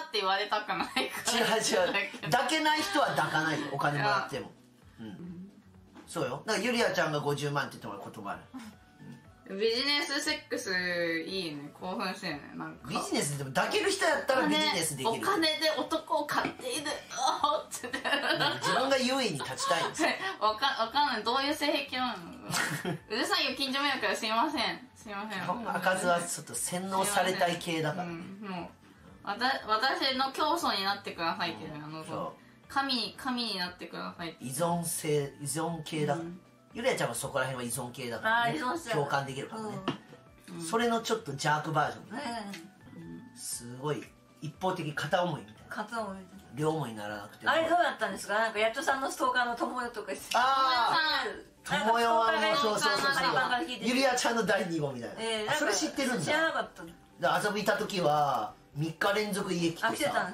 って言われたくないから。違う。抱けない人は抱かないよ、お金もらっても。うん。そうよ。だからゆりあちゃんが50万って言ったら断る。ビジネスセックスいいね、興奮してるね。なんかビジネスでも抱ける人やったらビジネスできる。お金で男を買っている。あーって自分が優位に立ちたいんです。わかんない、どういう性癖なの。うるさいよ、近所迷惑だよ、すいません。開かずはちょっと洗脳されたい系だから、うん、もう私の教祖になってくださいっていうの、神になってくださいって。依存系だ、うん、ゆりあちゃんはそこら辺は依存系だから、ね、共感できるからね、うん、それのちょっとジャークバージョン、ね、うん、すごい一方的片思いみたいな。両思いにならなくても。あれどうだったんですか。なんかやっとさんのストーカーの友よとか。ああ、友よはもうそう。ゆりあちゃんの第2号みたいな。それ知ってるんだ。知らなかった。遊びた時は3日連続家来てさ。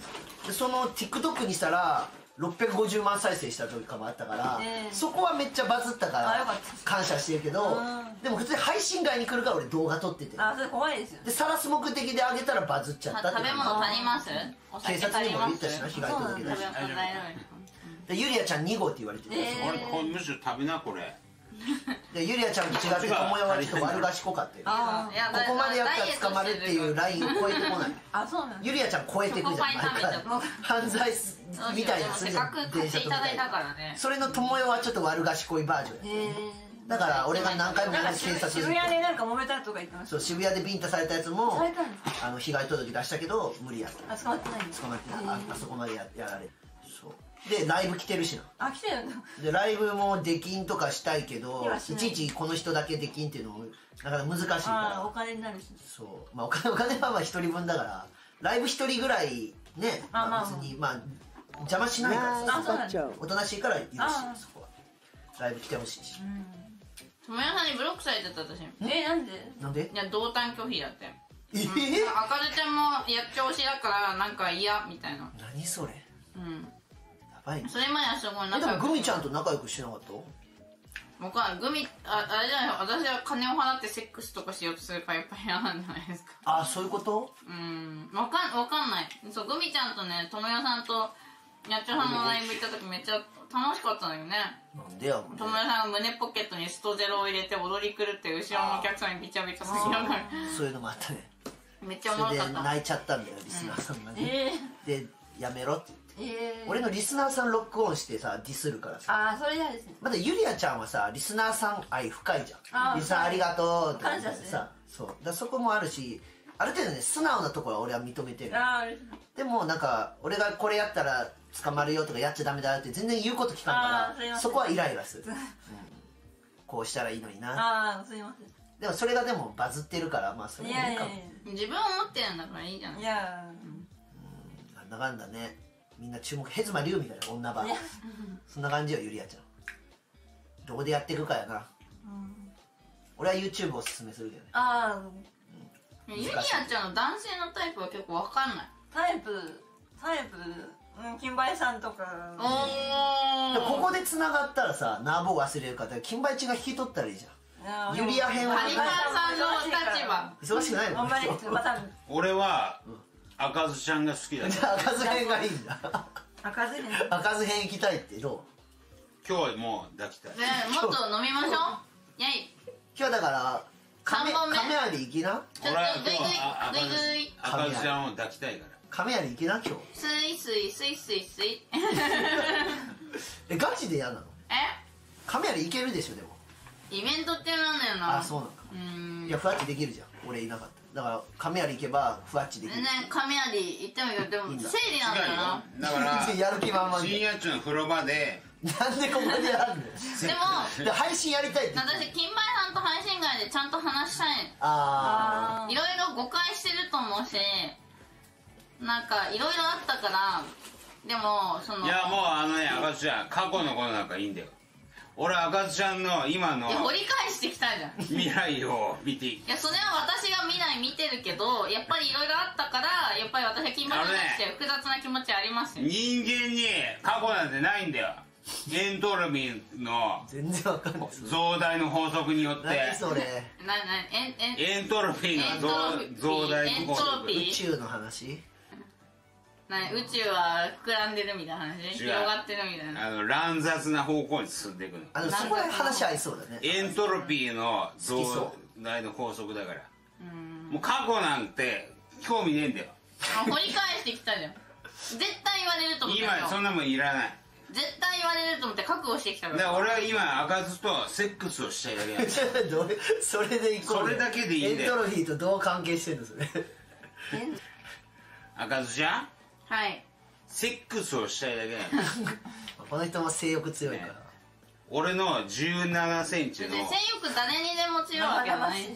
その TikTok にしたら650万再生した時かもあったから、そこはめっちゃバズったから感謝してるけど、でも普通に配信外に来るから俺動画撮ってて。あ、それ怖いですよ。で晒す目的であげたらバズっちゃったって。食べ物足ります？警察にも言ったしな、被害届出して。でゆりあちゃん2号って言われてる。これむしろ食べなこれ。でゆりあちゃんと違って友よはちょっと悪賢かったよ。ここまでやったら捕まるっていうラインを超えてこない。あ、そうなん。ゆりあちゃん超えてくじゃん。犯罪みたいなするじゃん。電車とか。それの友よはちょっと悪賢いバージョン。だから俺が何回も警察に。渋谷でなんか揉めたとか言ってました。そう、渋谷でビンタされたやつも被害届出したけど無理やった。捕まってない。あそこまでやられる。そうでライブ来てるしな。あ、来てるんだ。でライブも出禁とかしたいけど、いちいちこの人だけ出禁っていうのもなかなか難しいから、お金になるし。そう、まあお金はまあ一人分だから、ライブ一人ぐらいね、別にまあ邪魔しないからさ、おとなしいから許し、そこはライブ来てほしいし。友よさんにブロックされてた私。なんで？いや、同担拒否だって。あかずちゃんもやっちゃおしだからなんか嫌みたいな。何それ。うん。やばいね。それ前はすごい仲良く。でもグミちゃんと仲良くしなかった？僕はグミ、あれじゃない、私は金を払ってセックスとかしようとするからやっぱ嫌なんじゃないですか。あ、そういうこと？うん。わかんない。そう、グミちゃんとね、友よさんとやっちゃおさんのライブ行った時めっちゃ楽しかったんだよね。なんでやろうね。友よさんが胸ポケットにストゼロを入れて踊り狂って後ろのお客さんにビチャビチャすぎながら。そういうのもあったね。めっちゃおもろかった。それで泣いちゃったんだよ、リスナーさんがね。で、やめろって言って。俺のリスナーさんロックオンしてさ、ディスるからさ。あ、それ嫌ですね。まだゆりあちゃんはさ、リスナーさん愛深いじゃん。リスナーありがとうって感じでさ。そう。だそこもあるし、ある程度ね、素直なところは俺は認めてる。でもなんか、俺がこれやったら、捕まるよとかやっちゃダメだって全然言うこと聞かんから、そこはイライラする。こうしたらいいのにな。ああ、すいません。でもそれがでもバズってるから、まあそれもいいかも。自分は思ってるんだからいいじゃん。いや、なんだかんだね、みんな注目。ヘズマリュウみたいな女ばそんな感じよ、ゆりあちゃん。どこでやっていくかやな。俺は YouTube をおすすめするけどね。ああ、ゆりあちゃんの男性のタイプは結構わかんない。タイプ金バエさんとか。ここでつながったらさ、ナーボ忘れるから金バエちが引き取ったらいいじゃん。ゆりあ編は金バエさんの立場忙しくないもん。俺は赤ずちゃんが好きだ。じゃあ赤ず編がいいんだ。赤ず編行きたいって。どう？今日もう抱きたいね。もっと飲みましょう。やい、今日だから亀有行きな。ちょっとぐいぐい赤ずちゃんを抱きたいから亀屋に行けな、今日。スイスイスイスイスイ。え、ガチで嫌なの？え？亀屋に行けるでしょ、でも。イベントってなんだよな。あ、そうなのか。いや、ふわっちできるじゃん。俺いなかった。だから、亀屋に行けば、ふわっちできる。ね、亀屋に行ってもいいけど、でも、整理なんだよな。だから、やる気満々で。深夜中の風呂場で。なんでここでやるんだよ。でも、配信やりたいって。私、金バエさんと配信外でちゃんと話したい。ああ。いろいろ誤解してると思うし、なんかいろいろあったから。でもそのいや、もう赤津ちゃん過去のことなんかいいんだよ。俺赤津ちゃんの今の掘り返してきたじゃん。未来を見ていや、それは私が未来見てるけど、やっぱりいろいろあったから、やっぱり私は金バエに対して複雑な気持ちありますよ。人間に過去なんてないんだよ。エントロピーの増大の法則によって。何それ。エントロピーの増大の法則。宇宙の話。宇宙は膨らんでるみたいな話、広がってるみたいな、乱雑な方向に進んでいくの。そこは話合いそうだね。エントロピーの増大の法則だから。もう過去なんて興味ねえんだよ。掘り返してきたじゃん。絶対言われると思ってた。今そんなもんいらない。絶対言われると思って覚悟してきたから。だから俺は今開かずとセックスをしたいだけなんだ。それでいこう。それだけでいいんだよ。エントロピーとどう関係してるんですね。開かずじゃん。はい、セックスをしたいだけなんだよ。この人も性欲強いから、ね、俺の17センチの性欲誰にでも強いわけないし、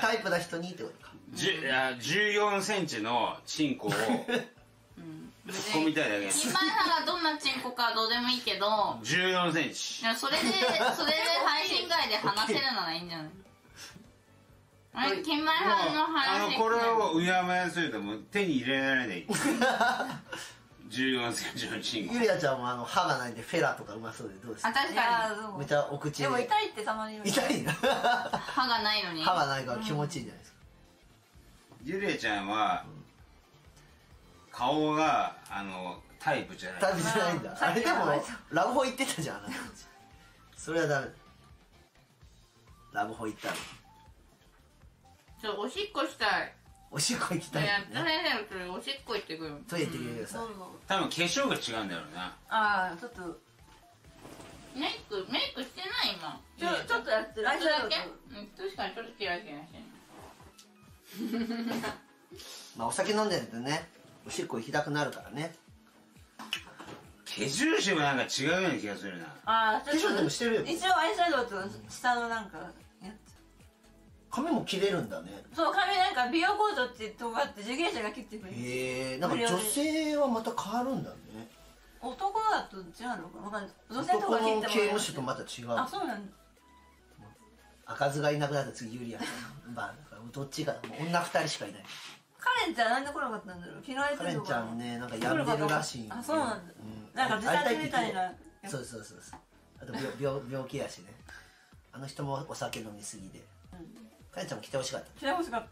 タイプな人にってことか。14センチのチンコをぶっ込みたいだけ。一般派がどんなチンコかはどうでもいいけど、14センチ、それで配信外で話せるならいいんじゃない。これをうやむやするともう手に入れられない。14センチのチンコ。ゆりあちゃんも歯がないんでフェラとかうまそうでどうですか。確かにめちゃお口でも痛いってたまに言う。痛いな。歯がないのに。歯がないから気持ちいいんじゃないですか。ゆりあちゃんは顔がタイプじゃない。タイプじゃないんだ。あれでもラブホ行ってたじゃん。それはダメ。ラブホ行ったの。ちょっとおしっこしたい。おしっこ行きたい。いや、大変だよ。おしっこ行ってくる。トイレ行ってください。多分化粧が違うんだろうな。ああ、ちょっとメイクしてない今。ちょっとやってる。ちょっとだけ。確かにちょっと嫌い気がしてる。まあお酒飲んでるとね、おしっこ行きたくなるからね。化粧してもなんか違うような気がするな。ああ、化粧でもしてるよ。一応アイシャドウと下のなんかやつ。髪も切れるんだね。そう、髪なんか美容コードって尖って受験者が切ってくれる。へえ、なんか女性はまた変わるんだね。男だと違うのかわかんない。女性とか切ってもらえる。男の刑務所とまた違う。あ、そうなんだ。赤ずがいなくなったら次ユリアさんバーだから、どっちか女2人しかいない。カレンちゃんなんで来なかったんだろう。嫌いだとか。カレンちゃんもね、なんか病んでるらしい。あ、そうなんだ。なんか自殺みたいな。そうそうそうそう。あと病気やしね。あの人もお酒飲みすぎで。カレンちゃんも来てほしかった。来てほしかった。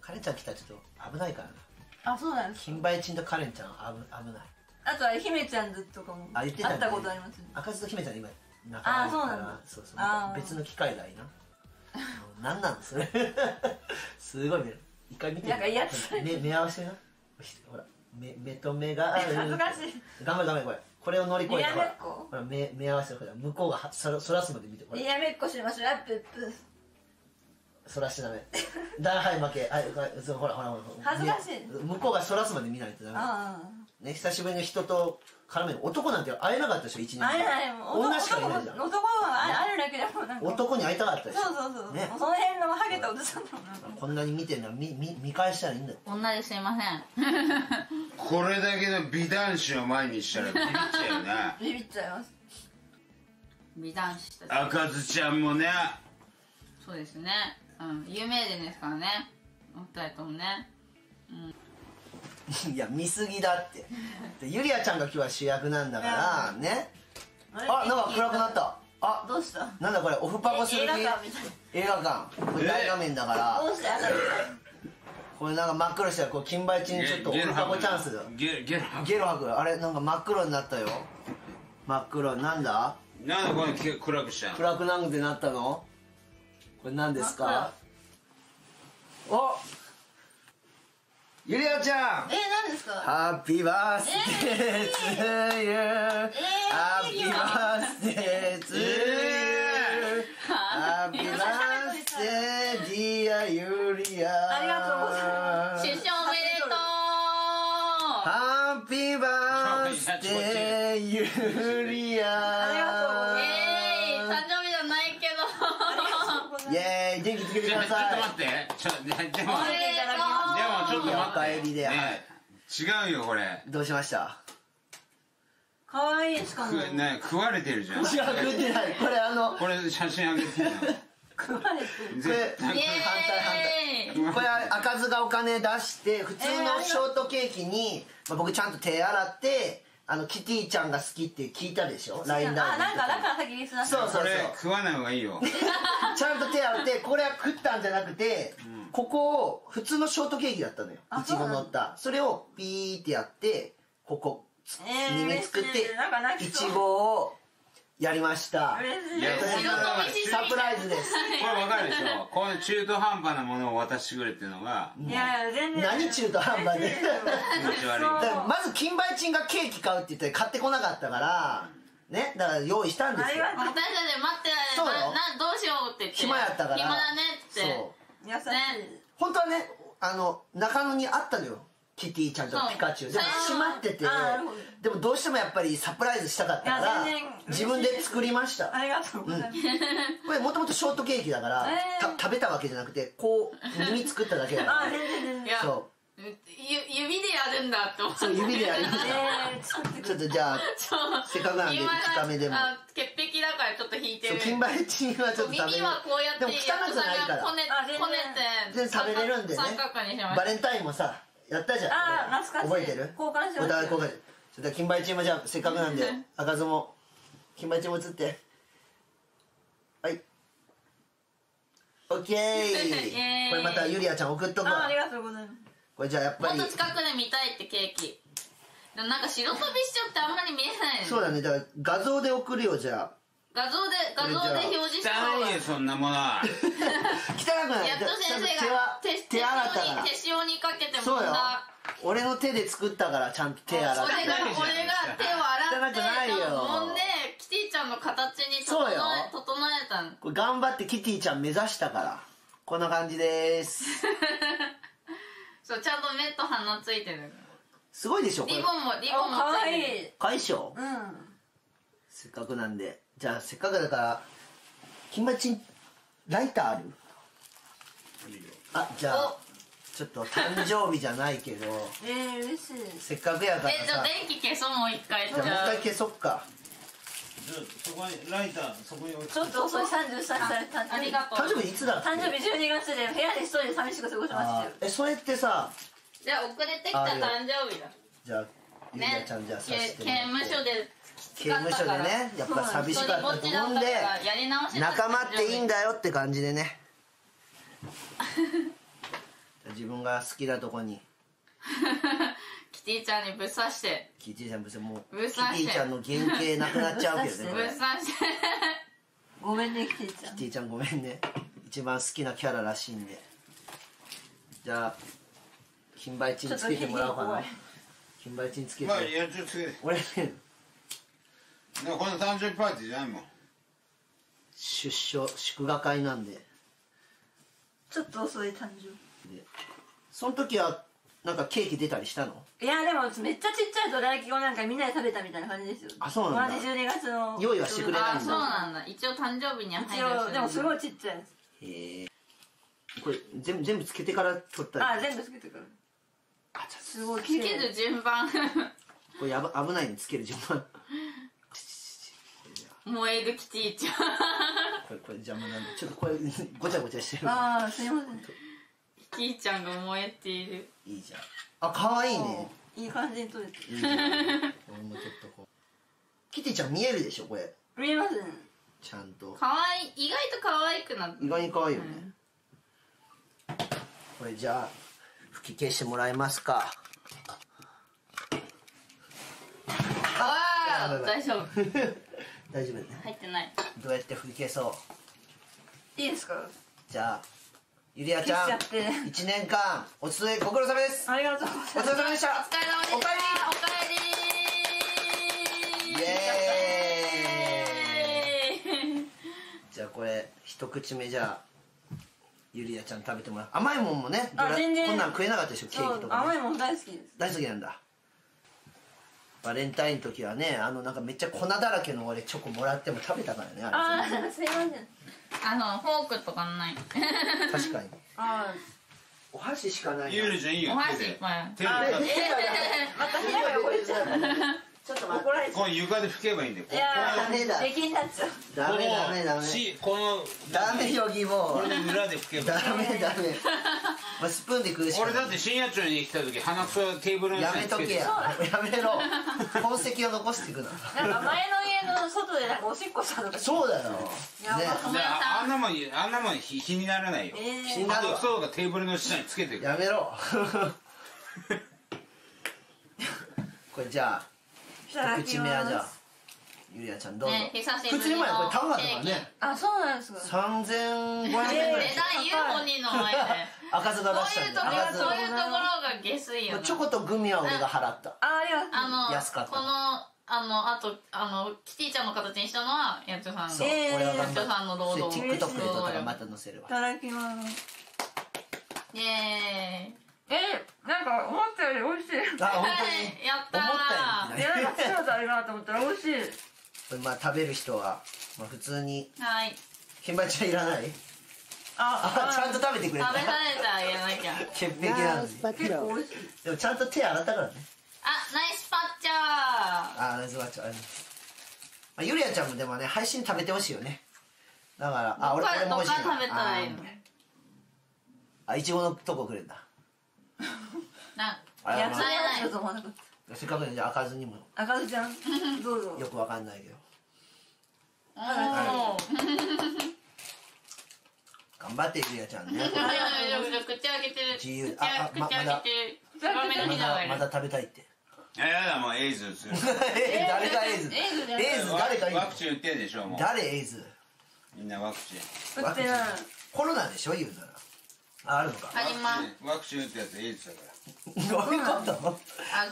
カレンちゃん来たらちょっと危ないからな。あ、そうなんです。金梅ちんとカレンちゃん危ない。あとは姫ちゃんとかも会ったことありますね。赤ずと姫ちゃん今仲間だから。そうそう、別の機会がいいな。何なんですね。すごいね。一回見てみて。目合わせな。ほら、目と目が恥ずかしい。頑張れ頑張れ。これを乗り越えて、ほら目合わせ。ほら向こうがそらすまで見て。にらめっこしましょう。プップッそらしダメだ。はい、負け。ほらほらほら、恥ずかしい。向こうがそらすまで見ないとダメね。久しぶりの人と絡める。男なんて会えなかったでしょ、1年間。会えないもん。女しかいないじゃん。男は会えるだけでもなんか男に会いたかったでしょ。そうそうそう、その辺のハゲたおじさんだもん。こんなに見てるのは見返したらいいんだよ。女ですいません。これだけの美男子を前にしたらビビっちゃうよな。ビビっちゃいます、美男子たち。赤ずちゃんもね。そうですね、有名人ですからね、お二人ともね、いや、見すぎだって。ゆりあちゃんが今日は主役なんだからね。あ、なんか暗くなった。あ、どうした。なんだこれ、オフパコする気。映画館、これ大画面だから。どうした。これなんか真っ黒したら、こう、金梅ちんちょっとオフパコチャンスだ。ゲロ吐く。あれ、なんか真っ黒になったよ。真っ黒、なんだなんだこれ、暗くした。暗くなんてなったのこれ何ですか。お、ゆりあちゃん。何ですか。ハッピーバースデーツーユー。ハッピーバースデーツーユー。ハッピーバースデーディアユリア。ありがとうございます。出生おめでとう。ハッピーバースデーユリア。ありがとうございます。イエーイ、元気つけてください。ちょっと待って。でもちょっと待ってね。違うよこれ。どうしました。かわいいしかない。食われてるじゃん。違う、食ってない。これこれ写真あげてる。食われてる。これ反対。これ赤ずがお金出して、普通のショートケーキに僕ちゃんと手洗ってキティちゃんが好きって聞いたでしょ、 LINE ダイビングとか。あ、なんか先リスナーさん、そうそうそう、これ食わない方がいいよちゃんと手洗って、これは食ったんじゃなくて、ここを普通のショートケーキだったのよ、いちご乗った、それをピーってやって、ここ2目作っていちごをやりました。サプライズです。これ分かるでしょ、この中途半端なものを渡してくれっていうのが。いやいや全然、何中途半端で、まず金バイチンがケーキ買うって言って買ってこなかったからね、だから用意したんですよ。私たち待ってどうしようって言って、暇やったから、暇だねって。本当はね、中野にあったのよ、キティちゃんとピカチュウ。でも閉まってて、でもどうしてもやっぱりサプライズしたかったから、自分で作りました。ありがとうございます。これもともとショートケーキだから食べたわけじゃなくて、こう耳作っただけだから。指でやるんだって思って。指でやるんだ。ちょっとじゃあせっかくなんで近めでも、潔癖だからちょっと引いてる。キンバイチンはちょっと食べれる。耳はこうやって、でも汚くないから、こねて食べれるんでね。バレンタインもさやったじゃん。あ、懐かしい。覚えてる？交換しました。お互い交換して。金バイチンもじゃあせっかくなんで赤相撲、金バイチンも映って。はい。オッケー。これまたゆりあちゃん送っとこう。ありがとうございます。これじゃあやっぱり。もっと近くで見たいってケーキ。でもなんか白飛びしちゃってあんまり見えない。そうだね。だから画像で送るよじゃあ。画像で表示してもらう。そんなものは汚くない。やっと先生が手塩にかけてもらった。そうよ、俺の手で作ったからちゃんと手洗って。俺が手を洗ってもんでキティちゃんの形に整えたの。頑張ってキティちゃん目指したから、こんな感じです。そう、ちゃんと目と鼻ついてる。すごいでしょ。リボンもかわいい。かわいいでしょ。せっかくなんで、じゃあせっかくだから金バイチンライターある？あ、じゃあちょっと誕生日じゃないけど嬉しい。せっかくやからさ、じゃあ電気消そう。もう一回。じゃあもう一回消そっか。そこにライター、そこに置いて。ちょっと遅い。33歳、ありがとう。誕生日いつだっけ？誕生日12月で、部屋で一人で寂しく過ごしましたよ。それってさ、じゃあ遅れてきた誕生日だ。じゃあゆりあちゃん、じゃあさせてもらって。刑務所で、刑務所でね、やっぱ寂しかったと思うんで、仲間っていいんだよって感じでね。自分が好きなとこにキティちゃんにぶっ刺して、キティちゃんぶっ刺して、もうキティちゃんの原型なくなっちゃうけどね。ぶっ刺して、ごめんねキティちゃん。キティちゃんごめんね、一番好きなキャラらしいんで。じゃあ金バイチンつけてもらおうかな。金バイチンつけて、俺ね、この誕生日パーティーじゃないもん、出所祝賀会なんで。ちょっと遅い誕生日で、その時はなんかケーキ出たりしたの？いやでもめっちゃちっちゃいどら焼きをなんかみんなで食べたみたいな感じですよ。あ、そうなんだ。12月の用意はしてくれないんだ。あ、そうなんだ。一応誕生日には入るよ。でもすごいちっちゃいです。へえ。これ全部つけてから撮ったり。あ、全部つけてから。あ、じゃあすごい綺麗。つける順番。これやば、危ないね、つける順番。燃えるキティちゃん。これ邪魔なんで、ちょっとこれごちゃごちゃしてる。ああ、すいません。キティちゃんが燃えている。いいじゃん。あ、可愛いね。いい感じに撮れてる。俺もちょっとこう。キティちゃん見えるでしょこれ。見えますね。ちゃんと。可愛い。意外と可愛くなって。意外に可愛いよね。これじゃあ吹き消してもらえますか。ああ、大丈夫。大丈夫ね。入ってない。どうやって振り消そう。いいですか。じゃあゆりあちゃん、1年間おつえご苦労様です。ありがとうございます。お疲れ様でした。おかえり。おかえり。イエーイ。じゃあこれ一口目、じゃあゆりあちゃん食べてもらう。甘いもんもね。あ、全然。こんなん食えなかったでしょ、ケーキとか。甘いもん大好きです。大好きなんだ。バレンタインの時はね、なんかめっちゃ粉だらけの俺チョコもらっても食べたからね。ああ、すいません。フォークとかない。確かに。ああ、お箸しかない。ゆりちゃんいいよ。お箸いっぱい。手が汚れちゃう。ちょっと怒られちゃう。この床で拭けばいいんだよ。いや、ダメだ。出来になっちゃう。ダメ。このダメよぎも。これで裏で拭けばいい。ダメ。まあ、スプーンで食うしかない。俺だって深夜町に来た時鼻くそテーブルにやめとけややめろ痕跡を残していくな。なんか前の家の外でなんかおしっこしたのか。そうだよ、ね、あんなもん気にならないよ。鼻くそがテーブルの下につけてくる。やめろこれじゃあ一口目はじゃあゆりやちゃんどうぞ。1口目はこれ高かったからね。あ、そうなんですか。3500円ぐらい。値段言う本人の前で赤面出したんで。そういうところが下水よ。チョコとグミは俺が払った。あ、安かった。このあとキティちゃんの形にしたのはやっちょさん。そう、俺はやっちょさんの労働。 TikTok で撮ったらまた載せるわ。いただきます。イエーイ。なんか思ったより美味しい。あ、本当に。やったー。いや、なんか塩だれなと思ったら美味しい。これまあ食べる人はまあ普通に。はい。けんばちゃんいらない？あ、ちゃんと食べてくれた。食べされたらやらなきゃ。潔癖なんです。結構美味しい。でもちゃんと手洗ったからね。あ、ナイスパッチャー。あ、ナイスパッチャー。まあゆりやちゃんもでもね、配信食べてほしいよね。だからあ、俺も美味しい。どっか食べたいの。あ、いちごのとこくれんだ。やつはやないと思わなかった。せっかくで開かずにも。開かずちゃんどうぞ。よくわかんないけど頑張ってゆりやちゃんね。口開けてる。口開けてる。まだ食べたいって。いやだ、もうエイズする。誰がエイズ。エイズ誰かいいの。ワクチン打ってるでしょ。誰エイズ。みんなワクチン。コロナでしょ言うなら。あるのか。あります。ワクチン打ってやつエイズだから。どういうこと？あ、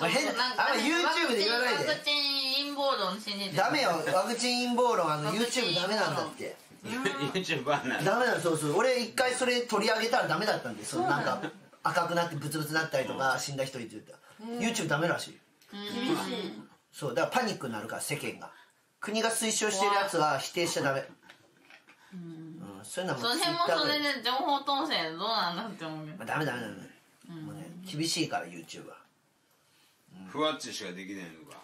変な。あ、YouTube で言わないで。ワクチン陰謀論信じて。ダメよ。ワクチン陰謀論YouTube ダメなんだって。YouTube バンなんだ。ダメだ。そうそう。俺一回それ取り上げたらダメだったんで。そうなんか赤くなってブツブツなったりとか死んだ人いるって言った。YouTube ダメらしい。厳しい。そうだからパニックになるから世間が。国が推奨してるやつは否定しちゃダメ。それもそれで情報統制どうなんだって思う。ダメダメダメ。もうね厳しいから YouTube はふわっちしかできないのか。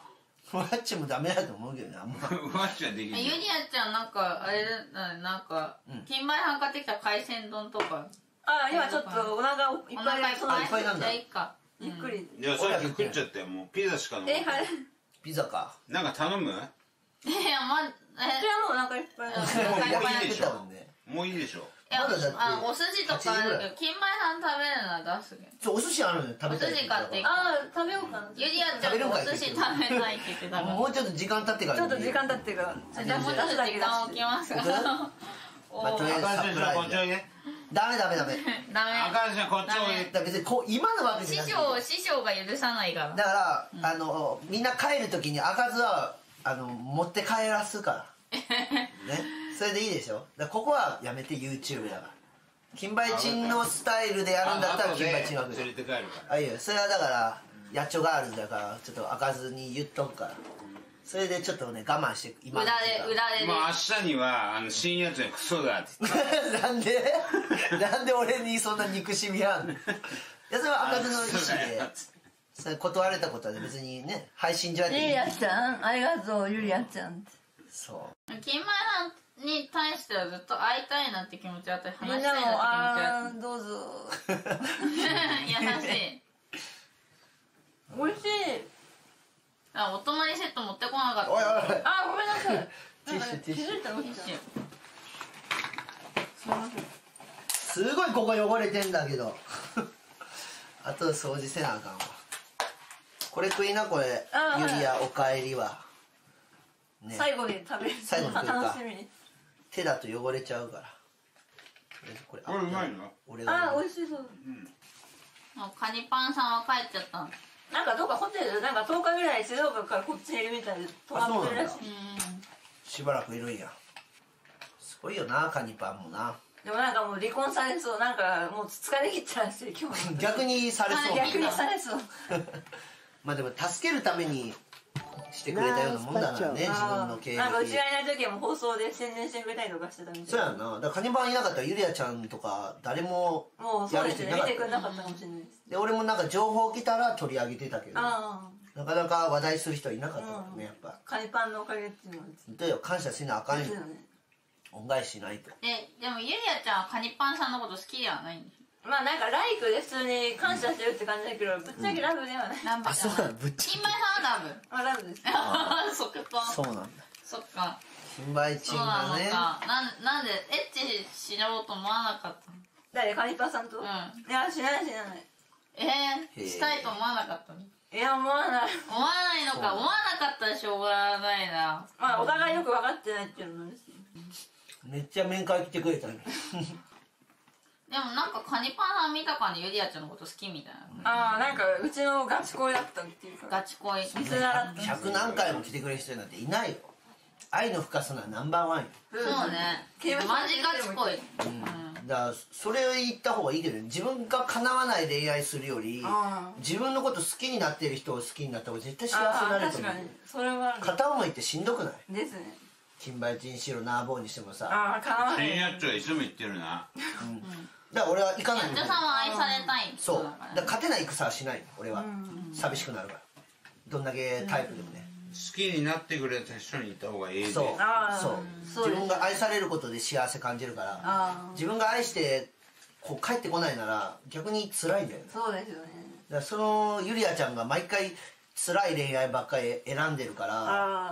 ふわっちもダメだと思うけどね。ふわっちはできない。ゆりやちゃんなんかあれだね、なんか金米飯買ってきた海鮮丼とか。あ、今ちょっとお腹いっぱい。いっぱいなんだ。いっぱい。ゆっくり。いや、さっき食っちゃったよ。もうピザしかの。ピザか。なんか頼む？いや、まそれはもうお腹いっぱい。もういいでしょ。いや、お寿司とかあるけど、金米飯食べるなら出すけど。お寿司あるのよ、食べたい。お寿司買って。ああ、食べようかな。ゆりやちゃんもお寿司食べないって言ってたから。もうちょっと時間経ってから。ちょっと時間経ってから。じゃあもうちょっと時間置きますから。とりあえずサプライズ。赤石はこっちおいで。ダメダメダメ。ダメ。赤石はこっちおいで。別にこう今のわけじゃない。師匠が許さないから。だからみんな帰るときに赤石は持って帰らすから。ね、それでいいでしょ。だここはやめて YouTube だから。金バイチンのスタイルでやるんだったら金バイチンは連れて帰るから。あ、いいよ。それはだから野鳥ガールズだからちょっと開かずに言っとくから。それでちょっとね我慢して今。裏で。もう明日には深夜鳥クソだって言って。なんで俺にそんな憎しみあんの。いや、それは開かずの意思で。それ断れたことはね別にね配信じゃなくて。ゆりやちゃんありがとうゆりやちゃん。そう。金前さんに対してはずっと会いたいなって気持ちあったり話したいなって気持ちあったり。どうぞ。優しい。おいしい。あ、お泊まりセット持ってこなかった。おい。あ、ごめんなさい。ティッシュティッシュ。すごいここ汚れてんだけど。あと掃除せなあかんわ。これ食いなこれ。ゆりやおかえりは。最後に食べる。最後に食べるか。手だと汚れちゃうから。これうまいな。あ、美味しそう。カニパンさんは帰っちゃった。なんかどっかホテルなんか10日ぐらい静岡からこっちにいるみたいで泊まってるらしい。しばらくいるんや。すごいよなカニパンもな。でもなんかもう離婚されそう。なんかもう疲れ切ったらしい今日。逆にされそう。逆にされそう。まあでも助けるために。してくれたようなもんだからね、自分の経営。なんかうちがいない時はもう放送で宣伝してくれたりとかしてたみたいな。そうやんな。だからカニバンいなかったらゆりやちゃんとか誰もやる人いなかった。見てくれなかったかもしれないです。で、俺もなんか情報来たら取り上げてたけど、なかなか話題する人いなかったからね、やっぱ。カニパンのおかげっていうのは。本当よ、感謝せなあかんよ。恩返ししないと。でもゆりやちゃんはカニパンさんのこと好きではないんです。まあなんかライクで普通に感謝してるって感じだけど、ぶっちゃけラブではない。あ、そうだ、ぶっちゃけ。新米さんはラブ。あ、ラブです。即答。そうなんだ。そっか。新米チンだね。なんでエッチしようと思わなかったの？誰、カリパさんと？うん。いや、しないしない。したいと思わなかったの？いや、思わない。思わないのか、思わなかったらしょうがないな。まあお互いよく分かってないっていうのもですね。めっちゃ面会来てくれたね。でもなんかカニパンさん見たかにユリアちゃんのこと好きみたいな。ああ、なんかうちのガチ恋だったっていうか。ガチ恋。見せ習って。100何回も来てくれる人なんていないよ。愛の深さなナンバーワンよ。そうね。マジガチ恋。うん。だからそれを言った方がいいけど、自分が叶わない恋愛するより、自分のこと好きになってる人を好きになった方が絶対幸せになると思う。確かに。それは。片思いってしんどくない？ですね。金バイチンしろナーボーにしてもさ、ああかわいい。新やっちょいつも言ってるな。うん。だから俺は行かない。やっちょさんは愛されたい。そう。だから勝てない戦はしない。俺は寂しくなるから。どんだけタイプでもね。好きになってくれた人に行った方がいい。そう。そう。自分が愛されることで幸せ感じるから。自分が愛してこう帰ってこないなら逆に辛いんだよね。そうですよね。だからそのユリアちゃんが毎回辛い恋愛ばっかり選んでるから。あ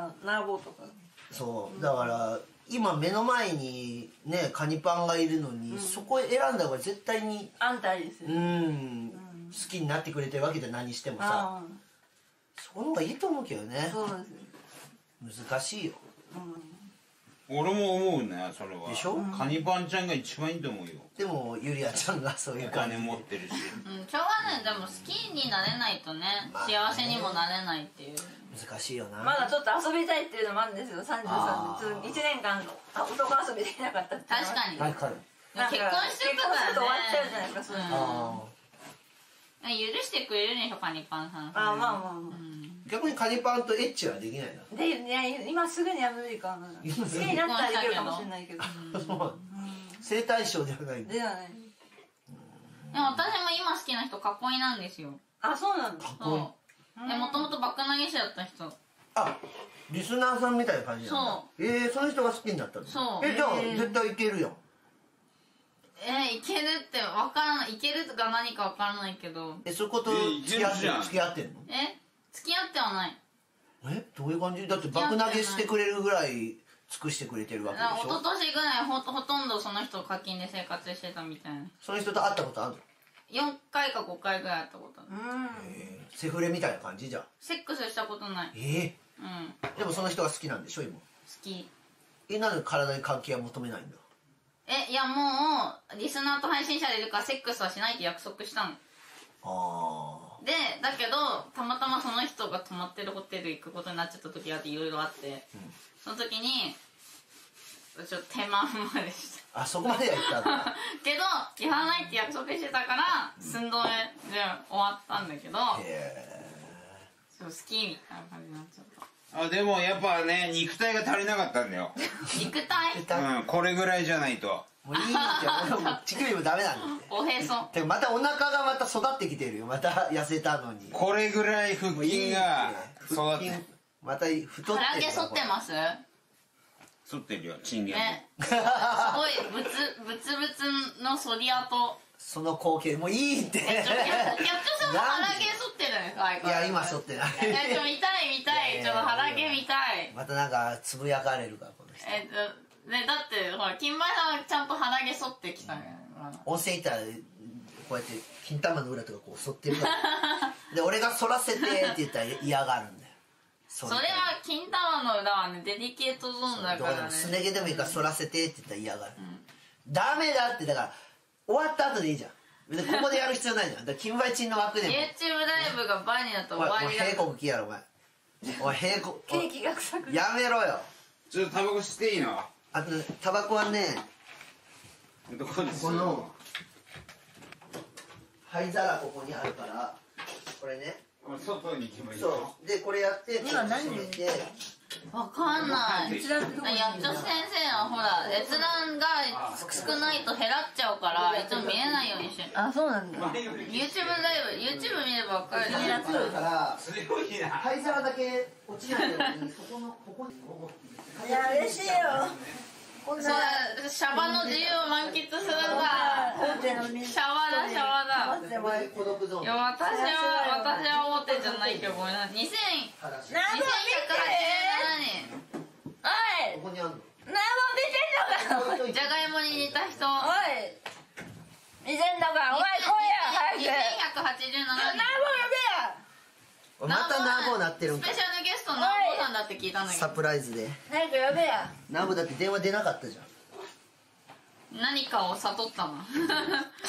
あ、ナーボーとか。そうだから今目の前にねカニパンがいるのに、そこ選んだ方が絶対に安泰ですよね。うん、好きになってくれてるわけで何してもさ、そこの方がいいと思うけどね。そうですね。難しいよ。俺も思うね、それは。でしょ？カニパンちゃんが一番いいと思うよ。でもユリアちゃんがそういう感じ。お金持ってるし。うん、しょうがない。でも好きになれないとね、幸せにもなれないっていう。難しいよな。まだちょっと遊びたいっていうのもあるんですよ。33で1年間男遊びできなかったって。確かに。結婚してるからね。結婚すると終わっちゃうじゃないですか、そういうの。許してくれるでしょ、カニパンさん。ああ、まあまあまあ。逆にカニパンとエッチはできないな。で、今すぐには無理かな。好きになったらできるかもしれないけど。性対象ではない。ではない。でも私も今好きな人囲いなんですよ。あ、そうなんだ。そう。もともとバック投げ師だった人。あ、リスナーさんみたいな感じなんだ。そう。その人が好きになったの？そう。じゃあ絶対いけるやん。いけるってわからない。いけるが何かわからないけど。そういうこと付き合ってんの？付き合ってはない。どういう感じ？だってバック投げしてくれるぐらい尽くしてくれてるわけでしょ？一昨年ぐらいほとんどその人課金で生活してたみたいな。その人と会ったことあるの？4回か5回ぐらい会ったことある。セフレみたいな感じじゃん。セックスしたことない。うん。でもその人が好きなんでしょ今？好き。なんで体に関係は求めないんだ？いやもうリスナーと配信者でいるからセックスはしないって約束したの。ああ。でだけどたまたまその人が泊まってるホテル行くことになっちゃった時があって、いろいろあって、その時に。ちょっと手間までした。あ、そこまでやったんだ。けど、やらないって約束してたから、寸止めで終わったんだけど、そう、好きみたいな感じになっちゃった。あ、でもやっぱね、肉体が足りなかったんだよ。肉体？うん、これぐらいじゃないと。もういいって、乳首もダメなんだって。おへそ。てかまたお腹がまた育ってきてるよ。また痩せたのに。これぐらい腹筋が育って。また太ってる。腹毛剃ってます？剃ってるよ、チンゲン。すごい、ぶつのソリアと。その光景、もういいって。役所さんも腹毛剃ってるんですか？いや、今剃ってない。ちょ、見たい。ちょっと腹毛見たい。またなんか、つぶやかれるから、この人。ね、だって、ほら、金前さんはちゃんと腹毛剃ってきたね。温泉行ったら、こうやって、金玉の裏とかこう、剃ってるから。で、俺が剃らせてって言ったら嫌がるんだよ。それは金玉の裏はね、デリケートゾーンだからね。すね毛でもいいから反らせてって言ったら嫌がる。ダメだって。だから終わった後でいいじゃん。ここでやる必要ないじゃん。だから金バイチンの枠でも YouTube ライブが倍になったら終わりだ。おい平国きやろお前。おい平国ケーキが臭くやめろよ。ちょっとタバコ吸っていいの？あとタバコはね、どこですか？この灰皿ここにあるから、これね、外に行きましょう。で、これやって、今何見て。わかんない。やっちょ先生はほら、閲覧が少ないと減らっちゃうから、いつも見えないようにして。あ、そうなんだ。YouTube ライブ、YouTube 見ればわかる。気になってるから、灰皿だけ落ちないように、そこの、ここに。いや、嬉しいよ。そう、シャバの自由を満喫するんだ。シャバだ、シャバだ。いや、私は表じゃないけど、ごめんなさい。2187年。おい。ここにあるの。何も見てんのか。じゃがいもに似た人。おい。見てんのか。お前来いや。2187年。またナーボーなってるんか。スペシャルゲストのナーボーさんだって聞いたんだけど。サプライズで。なんかやべえや。ナーボーだって電話出なかったじゃん。何かを悟ったな。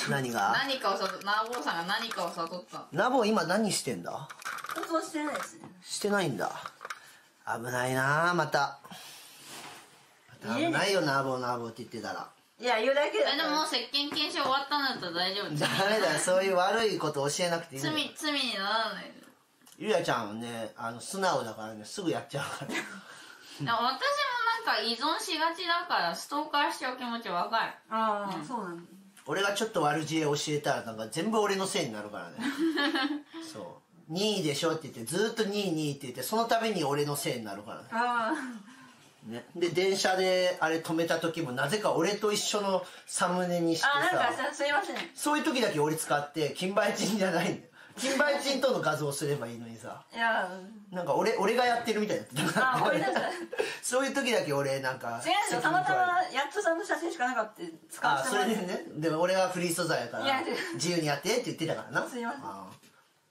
何が？何かを悟った。ナーボーさんが何かを悟った。ナーボー今何してんだ？活動してないですね。してないんだ。危ないなあまた。また危ないよナーボーナーボーって言ってたら。いや言うだけだ。でももう接見禁止終わったんだったら大丈夫。ダメだよそういう悪いこと教えなくていい。罪にならないで。ゆやちゃんはね、素直だからね、すぐやっちゃうから。私もなんか依存しがちだから、ストーカーしちゃう気持ちわかる。ああ、そうなの。俺がちょっと悪知恵教えたら、なんか全部俺のせいになるからね。そう。2位でしょって言って、ずっと2位、2位って言って、その度に俺のせいになるからね。ああ。ね。で、電車であれ止めた時も、なぜか俺と一緒のサムネにしてさ。あ、なんかすいません。そういう時だけ俺使って、金バイチンじゃないんだよ。金バイチンとの画像をすればいいのにさ。いやなんか俺がやってるみたいだった。あ、俺だった。そういう時だけ俺なんか。違うよ、たまたまやっとさんの写真しかなかったって使わせてもらって。あ、それでね。でも俺はフリー素材やから、自由にやってって言ってたからな。すいません。あ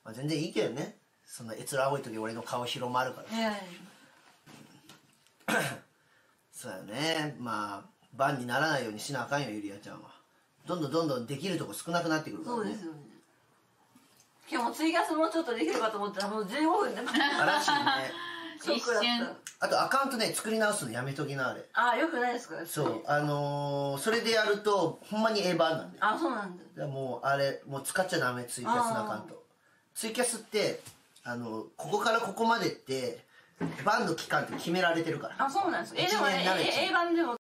まあ、全然いいけどね。そんな、閲覧青い時俺の顔広まるから。いやいやそうだよね。まあ、バンにならないようにしなあかんよ、ゆりやちゃんは。どんどんできるとこ少なくなってくるからね。そうですよね。今日もツイキャスもうちょっとできるかと思ったらもう15分でもらしいね。一瞬。あとアカウントね、作り直すのやめときなあれ。ああ、よくないですか？そう。それでやると、ほんまにエヴァなんで。あ、そうなんだ。でもう、あれ、もう使っちゃダメ、ツイキャスのアカウント。ツイキャスって、ここからここまでって、バンの期間って決められてるから。あ、そうなんですか？でもね、A版でも。